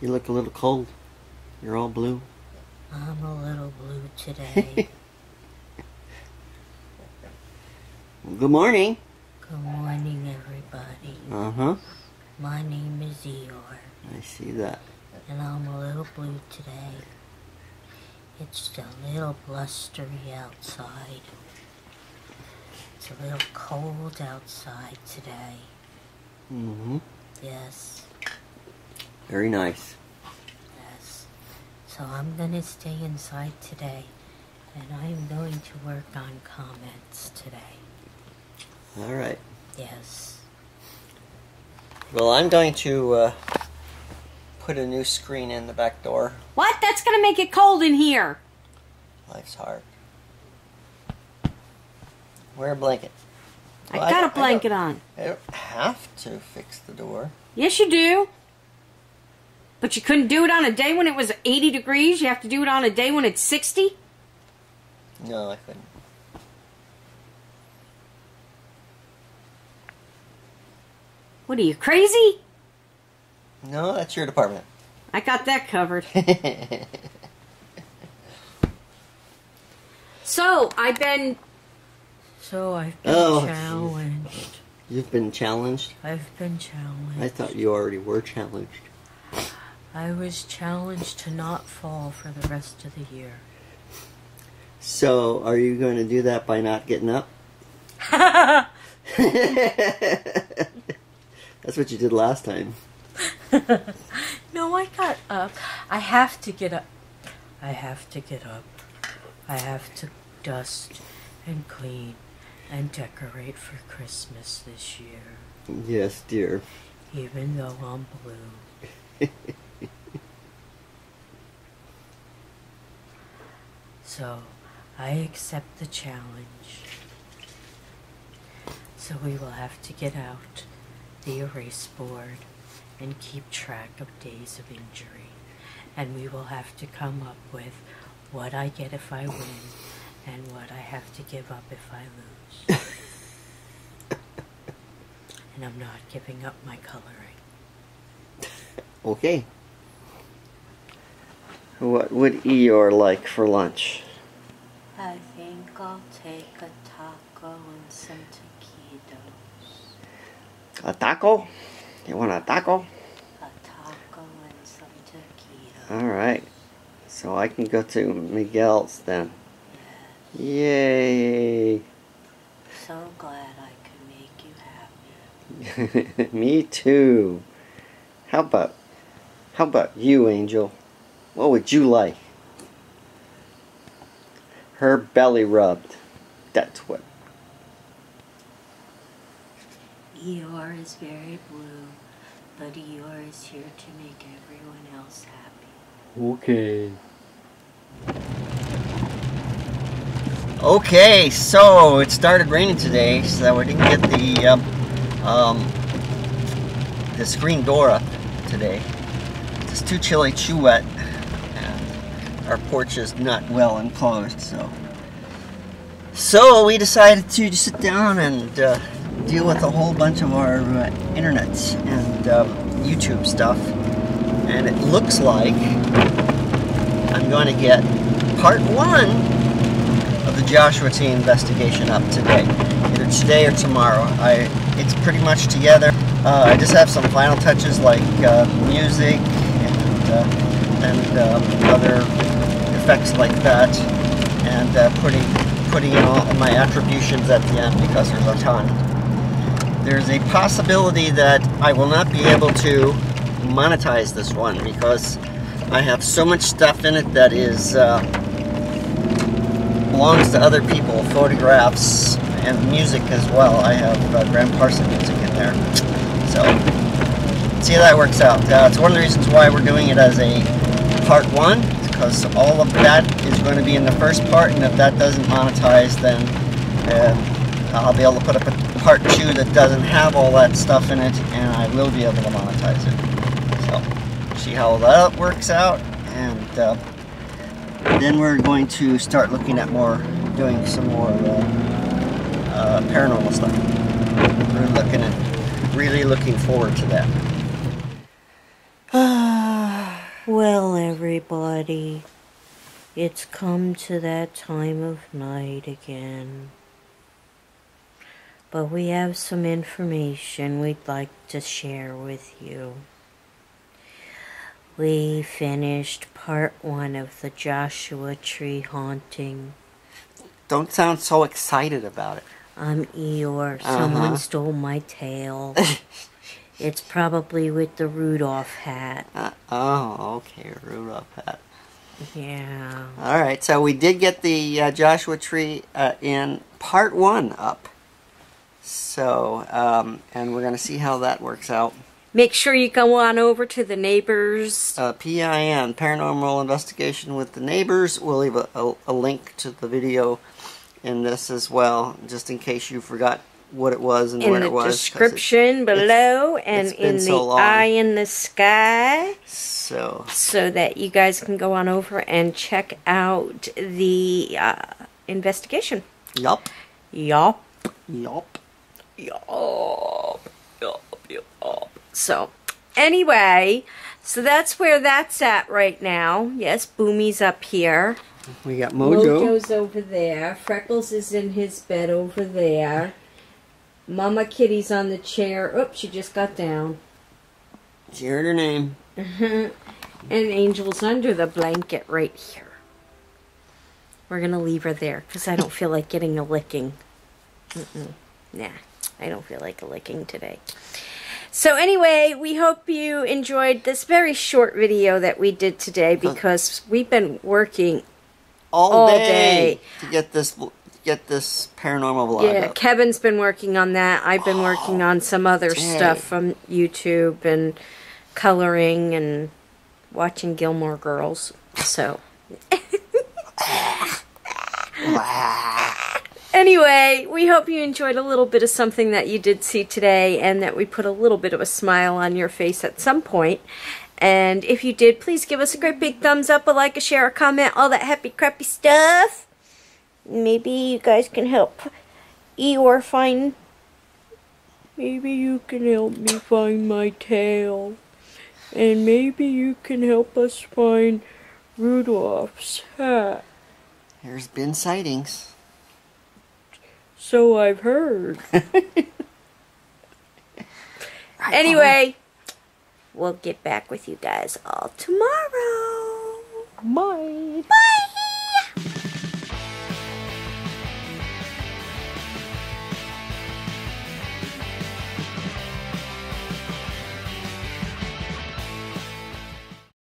You look a little cold. You're all blue. I'm a little blue today. Well, good morning. Good morning, everybody. Uh-huh. My name is Eeyore. I see that. And I'm a little blue today. It's a little blustery outside. It's a little cold outside today. Mm-hmm. Yes. Very nice. Yes. So I'm going to stay inside today, and I'm going to work on comments today. All right. Yes. Well, I'm going to put a new screen in the back door. What? That's going to make it cold in here. Life's hard. Wear a blanket. Well, I got a blanket on. I don't have to fix the door. Yes, you do. But you couldn't do it on a day when it was 80 degrees? You have to do it on a day when it's 60? No, I couldn't. What are you, crazy? No, that's your department. I got that covered. So I've been challenged. You've been challenged? I've been challenged. I thought you already were challenged. I was challenged to not fall for the rest of the year. So, are you going to do that by not getting up? That's what you did last time. No, I got up. I have to get up. I have to get up. I have to dust and clean and decorate for Christmas this year. Yes, dear. Even though I'm blue. So, I accept the challenge. So we will have to get out the erase board and keep track of days of injury. And we will have to come up with what I get if I win and what I have to give up if I lose. And I'm not giving up my coloring. Okay. What would Eeyore like for lunch? I think I'll take a taco and some taquitos. A taco? You want a taco? A taco and some taquitos. Alright. So I can go to Miguel's then. Yes. Yay! So glad I could make you happy. Me too. How about you, Angel? What would you like? Her belly rubbed. That's what. Eeyore is very blue, but Eeyore is here to make everyone else happy. Okay. Okay, so it started raining today, so we didn't get the screen door up today. It's too chilly, too wet. Our porch is not well enclosed, so we decided to just sit down and deal with a whole bunch of our internet and YouTube stuff. And it looks like I'm going to get part one of the Joshua Tree investigation up today, either today or tomorrow. It's pretty much together. I just have some final touches like music and other effects like that, and putting in all of my attributions at the end because there's a ton. There's a possibility that I will not be able to monetize this one because I have so much stuff in it that is belongs to other people, photographs and music as well. I have Grand Parson music in there, so see how that works out. It's one of the reasons why we're doing it as a part one, because all of that is going to be in the first part, and if that doesn't monetize, then I'll be able to put up a part two that doesn't have all that stuff in it, and I will be able to monetize it. So, see how that works out, and then we're going to start looking at doing some more paranormal stuff. We're really looking forward to that. Well, everybody, it's come to that time of night again. But we have some information we'd like to share with you. We finished part 1 of the Joshua Tree haunting. Don't sound so excited about it. I'm Eeyore. Someone stole my tail. It's probably with the Rudolph hat. Okay, Rudolph hat. Yeah. All right, so we did get the Joshua Tree in part 1 up. So, and we're going to see how that works out. Make sure you go on over to the Neighbors. P.I.N., Paranormal Investigation with the Neighbors. We'll leave a link to the video in this as well, just in case you forgot what it was and where it was. In the description below and in the eye in the sky. So that you guys can go on over and check out the investigation. Yup. Yup. Yup. Yup. Yup. Yup. So, anyway, so that's where that's at right now. Yes, Boomy's up here. We got Mojo. Mojo's over there. Freckles is in his bed over there. Mama Kitty's on the chair. Oops, she just got down. She heard her name. And Angel's under the blanket right here. We're going to leave her there because I don't feel like getting a licking. Nah, I don't feel like a licking today. So anyway, we hope you enjoyed this very short video that we did today because we've been working all day to get this paranormal vlog up. Kevin's been working on that. I've been working on some other stuff from YouTube and coloring and watching Gilmore Girls. So anyway, we hope you enjoyed a little bit of something that you did see today and that we put a little bit of a smile on your face at some point. And if you did, please give us a great big thumbs up, a like, a share, a comment, all that happy crappy stuff. Maybe you guys can help Eeyore find... Maybe you can help me find my tail. And maybe you can help us find Rudolph's hat. There's been sightings. So I've heard. Anyway, we'll get back with you guys all tomorrow. Bye. Bye.